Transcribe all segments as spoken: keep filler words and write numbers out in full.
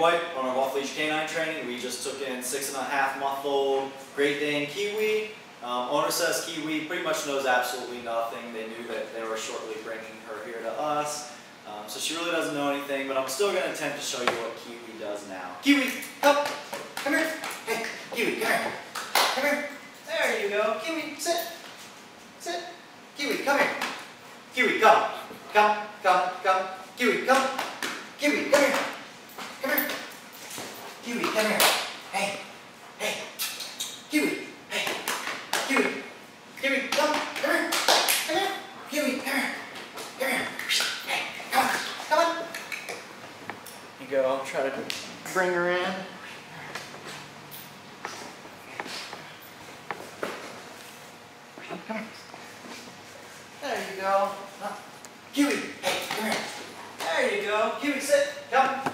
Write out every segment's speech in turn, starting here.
white on our off-leash canine training. We just took in six and a half month old Great Dane Kiwi. Um, owner says Kiwi pretty much knows absolutely nothing. They knew that they were shortly bringing her here to us. Um, so she really doesn't know anything, but I'm still going to attempt to show you what Kiwi does now. Kiwi, come! Come here! Hey, Kiwi, come here! Come here! There you go! Kiwi, sit! Sit! Kiwi, come here! Kiwi, come! Come, come, come! Kiwi, come! Kiwi, come here! Come here! Kiwi, come here! Hey! Hey! Kiwi! Hey! Kiwi! Kiwi, come! Come here! Come here! Kiwi, come here! Come here! Hey! Come on! Come on! Here you go. I'll try to bring her in. Come here. There you go. Huh. Kiwi, hey, come here. There you go. Kiwi, sit. Come.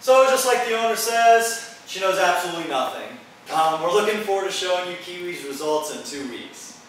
So just like the owner says, she knows absolutely nothing. Um, we're looking forward to showing you Kiwi's results in two weeks.